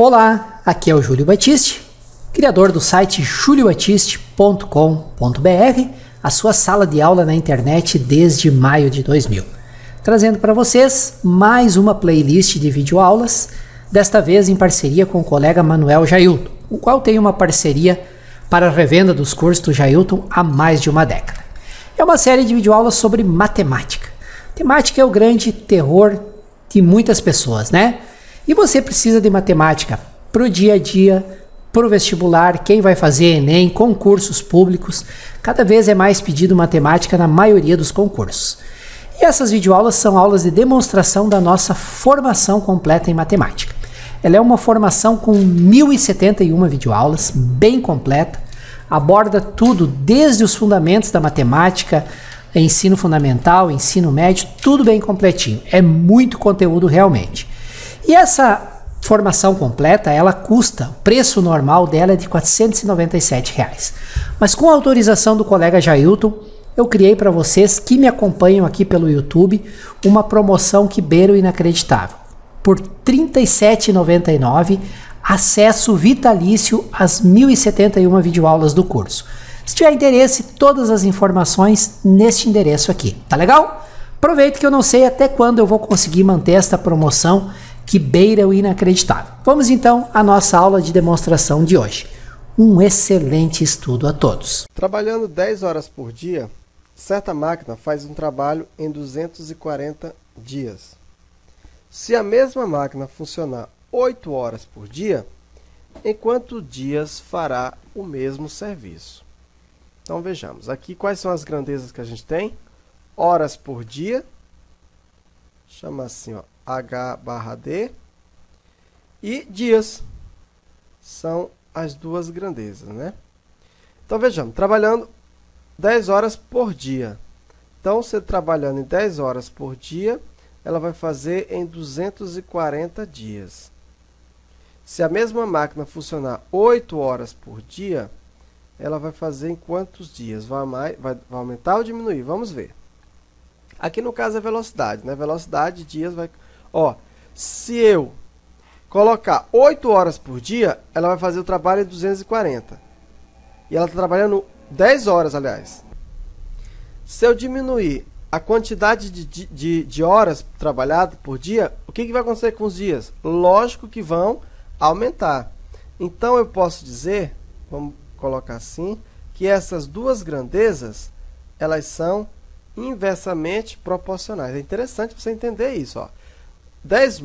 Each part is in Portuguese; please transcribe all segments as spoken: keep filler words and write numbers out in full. Olá, aqui é o Júlio Battisti, criador do site julio battisti ponto com ponto br, a sua sala de aula na internet desde maio de dois mil, trazendo para vocês mais uma playlist de videoaulas, desta vez em parceria com o colega Manuel Jailton, o qual tem uma parceria para a revenda dos cursos do Jailton há mais de uma década. É uma série de videoaulas sobre matemática. Matemática é o grande terror de muitas pessoas, né? E você precisa de matemática para o dia a dia, para o vestibular, quem vai fazer ENEM, concursos públicos. Cada vez é mais pedido matemática na maioria dos concursos. E essas videoaulas são aulas de demonstração da nossa formação completa em matemática. Ela é uma formação com mil e setenta e uma videoaulas, bem completa, aborda tudo, desde os fundamentos da matemática, ensino fundamental, ensino médio, tudo bem completinho. É muito conteúdo realmente. E essa formação completa, ela custa, o preço normal dela é de quatrocentos e noventa e sete reais. Mas com a autorização do colega Jailton, eu criei para vocês que me acompanham aqui pelo YouTube uma promoção que beira o inacreditável. Por trinta e sete reais e noventa e nove centavos, acesso vitalício às mil e setenta e uma videoaulas do curso. Se tiver interesse, todas as informações neste endereço aqui. Tá legal? Aproveito que eu não sei até quando eu vou conseguir manter esta promoção que beira o inacreditável. Vamos então à nossa aula de demonstração de hoje. Um excelente estudo a todos. Trabalhando dez horas por dia, certa máquina faz um trabalho em duzentos e quarenta dias. Se a mesma máquina funcionar oito horas por dia, em quantos dias fará o mesmo serviço? Então vejamos aqui quais são as grandezas que a gente tem. Horas por dia, chama assim, ó, H barra D, e dias, são as duas grandezas, né? Então vejamos, trabalhando dez horas por dia. Então, você trabalhando em dez horas por dia, ela vai fazer em duzentos e quarenta dias. Se a mesma máquina funcionar oito horas por dia, ela vai fazer em quantos dias? Vai, mais, vai, vai aumentar ou diminuir? Vamos ver. Aqui no caso é velocidade, né? Velocidade, dias, vai... Ó, se eu colocar oito horas por dia, ela vai fazer o trabalho em duzentos e quarenta. E ela está trabalhando dez horas, aliás. Se eu diminuir a quantidade de, de, de horas trabalhadas por dia, o que, que vai acontecer com os dias? Lógico que vão aumentar. Então, eu posso dizer, vamos colocar assim, que essas duas grandezas, elas são inversamente proporcionais. É interessante você entender isso, ó. dez,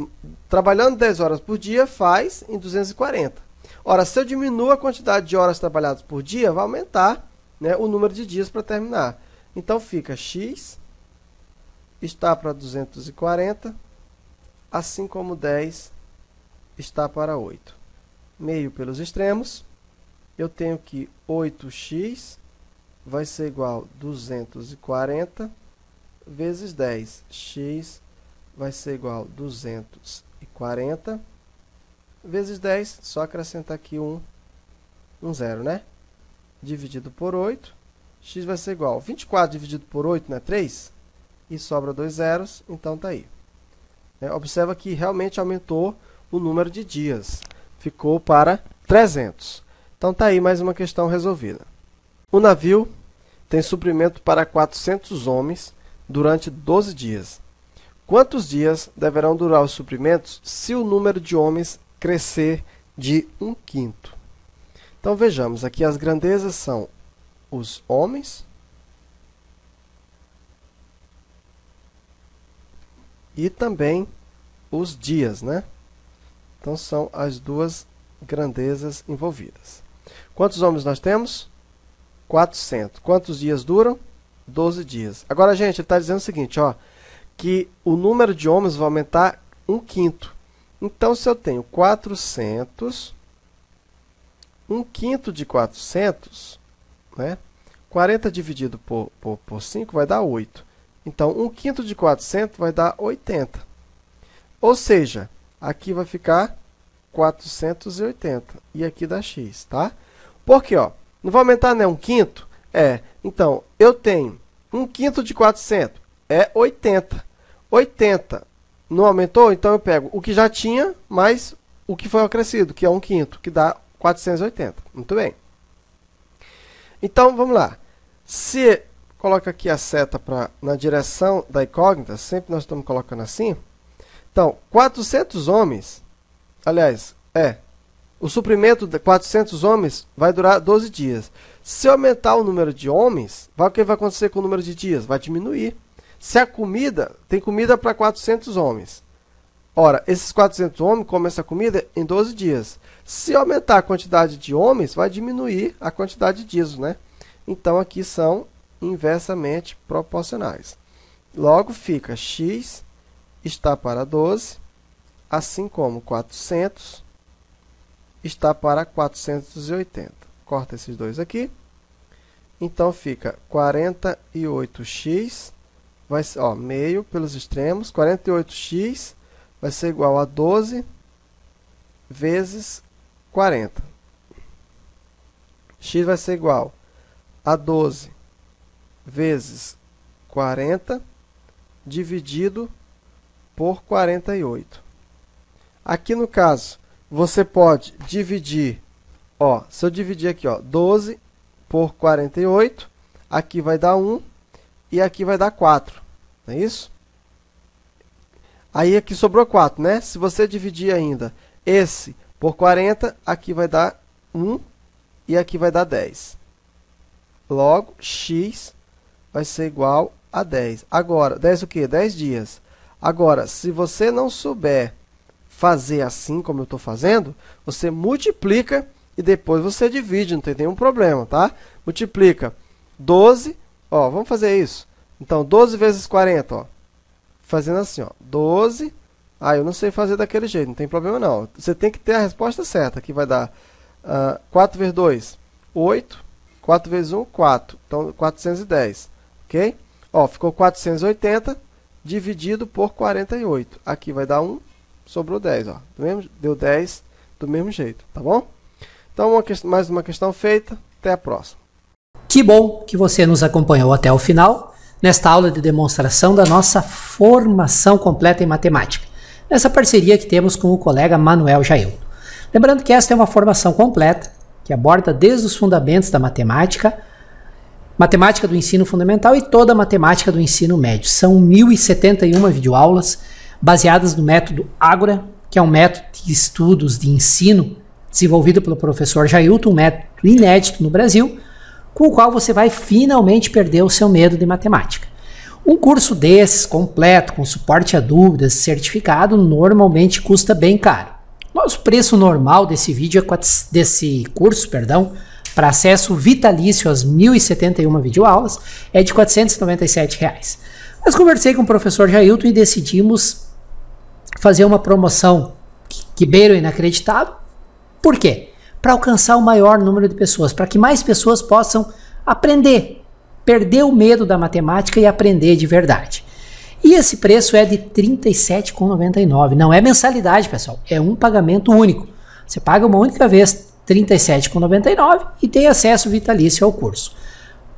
trabalhando dez horas por dia faz em duzentos e quarenta. Ora, se eu diminuo a quantidade de horas trabalhadas por dia, vai aumentar, né, o número de dias para terminar. Então fica x está para duzentos e quarenta, assim como dez está para oito. Meio pelos extremos, eu tenho que oito x vai ser igual a duzentos e quarenta vezes dez. X vai ser igual a duzentos e quarenta vezes dez, só acrescentar aqui um, um zero, né? Dividido por oito, x vai ser igual a vinte e quatro dividido por oito, né? três, e sobra dois zeros, então tá aí. É, observa que realmente aumentou o número de dias, ficou para trezentos. Então tá aí mais uma questão resolvida. O navio tem suprimento para quatrocentos homens durante doze dias. Quantos dias deverão durar os suprimentos se o número de homens crescer de um quinto? Então vejamos, aqui as grandezas são os homens e também os dias, né? Então são as duas grandezas envolvidas. Quantos homens nós temos? quatrocentos. Quantos dias duram? doze dias. Agora, gente, ele está dizendo o seguinte, ó, que o número de homens vai aumentar um quinto. Então, se eu tenho quatrocentos, um quinto de quatrocentos, né? quarenta dividido por, por, por cinco vai dar oito. Então, um quinto de quatrocentos vai dar oitenta. Ou seja, aqui vai ficar quatrocentos e oitenta. E aqui dá x, tá? Porque, ó, não vai aumentar, né? um quinto? É. Então, eu tenho um quinto de quatrocentos. É oitenta. oitenta não aumentou? Então, eu pego o que já tinha mais o que foi acrescido, que é um quinto, que dá quatrocentos e oitenta. Muito bem. Então, vamos lá. Se coloca aqui a seta pra, na direção da incógnita, sempre nós estamos colocando assim. Então, quatrocentos homens, aliás, é, o suprimento de quatrocentos homens vai durar doze dias. Se aumentar o número de homens, vai, o que vai acontecer com o número de dias? Vai diminuir. Se a comida, tem comida para quatrocentos homens. Ora, esses quatrocentos homens comem essa comida em doze dias. Se aumentar a quantidade de homens, vai diminuir a quantidade de dias, né? Então, aqui são inversamente proporcionais. Logo, fica x está para doze, assim como quatrocentos está para quatrocentos e oitenta. Corta esses dois aqui. Então, fica quarenta e oito x, vai, ó, meio pelos extremos, quarenta e oito x... vai ser igual a doze vezes quarenta. X vai ser igual a doze vezes quarenta dividido por quarenta e oito. Aqui no caso, você pode dividir, ó, se eu dividir aqui, ó, doze por quarenta e oito, aqui vai dar um e aqui vai dar quatro, não é isso? Aí aqui sobrou quatro, né? Se você dividir ainda esse por quarenta, aqui vai dar um e aqui vai dar dez. Logo, x vai ser igual a dez. Agora, dez o quê? dez dias. Agora, se você não souber fazer assim como eu estou fazendo, você multiplica e depois você divide, não tem nenhum problema, tá? Multiplica doze, ó, vamos fazer isso. Então, doze vezes quarenta, ó. Fazendo assim, ó, doze, ah, eu não sei fazer daquele jeito, não tem problema não. Você tem que ter a resposta certa, que vai dar uh, quatro vezes dois, oito, quatro vezes um, quatro, então quatrocentos e dez, ok? Ó, ficou quatrocentos e oitenta dividido por quarenta e oito, aqui vai dar um, sobrou dez, ó, do mesmo, deu dez do mesmo jeito, tá bom? Então, uma questão, mais uma questão feita, até a próxima. Que bom que você nos acompanhou até o final. Nesta aula de demonstração da nossa formação completa em matemática, nessa parceria que temos com o colega Manuel Jailton. Lembrando que esta é uma formação completa, que aborda desde os fundamentos da matemática, matemática do ensino fundamental e toda a matemática do ensino médio. São mil e setenta e uma videoaulas baseadas no método Ágora, que é um método de estudos de ensino desenvolvido pelo professor Jailton, um método inédito no Brasil, com o qual você vai finalmente perder o seu medo de matemática. Um curso desses, completo, com suporte a dúvidas, certificado, normalmente custa bem caro. Nosso preço normal desse vídeo, é desse curso, perdão, para acesso vitalício às mil e setenta e uma videoaulas, é de quatrocentos e noventa e sete reais. Mas conversei com o professor Jailton e decidimos fazer uma promoção que, que beira o inacreditável. Por quê? Para alcançar o maior número de pessoas, para que mais pessoas possam aprender, perder o medo da matemática e aprender de verdade. E esse preço é de trinta e sete reais e noventa e nove centavos, não é mensalidade, pessoal, é um pagamento único. Você paga uma única vez trinta e sete reais e noventa e nove centavos e tem acesso vitalício ao curso.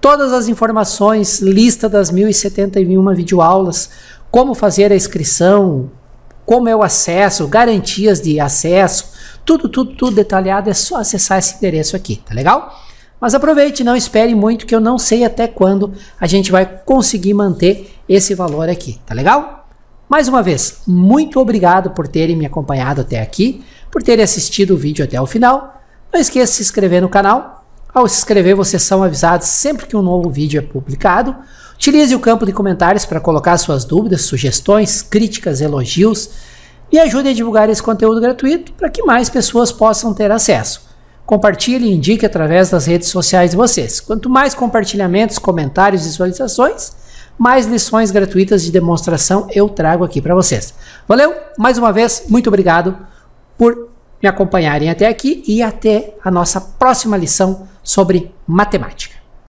Todas as informações, lista das mil e setenta e uma videoaulas, como fazer a inscrição, como é o acesso, garantias de acesso, tudo, tudo, tudo detalhado, é só acessar esse endereço aqui, tá legal? Mas aproveite, não espere muito, que eu não sei até quando a gente vai conseguir manter esse valor aqui, tá legal? Mais uma vez, muito obrigado por terem me acompanhado até aqui, por terem assistido o vídeo até o final. Não esqueça de se inscrever no canal. Ao se inscrever, vocês são avisados sempre que um novo vídeo é publicado. Utilize o campo de comentários para colocar suas dúvidas, sugestões, críticas, elogios e ajude a divulgar esse conteúdo gratuito para que mais pessoas possam ter acesso. Compartilhe e indique através das redes sociais de vocês. Quanto mais compartilhamentos, comentários e visualizações, mais lições gratuitas de demonstração eu trago aqui para vocês. Valeu? Mais uma vez, muito obrigado por me acompanharem até aqui e até a nossa próxima lição sobre matemática.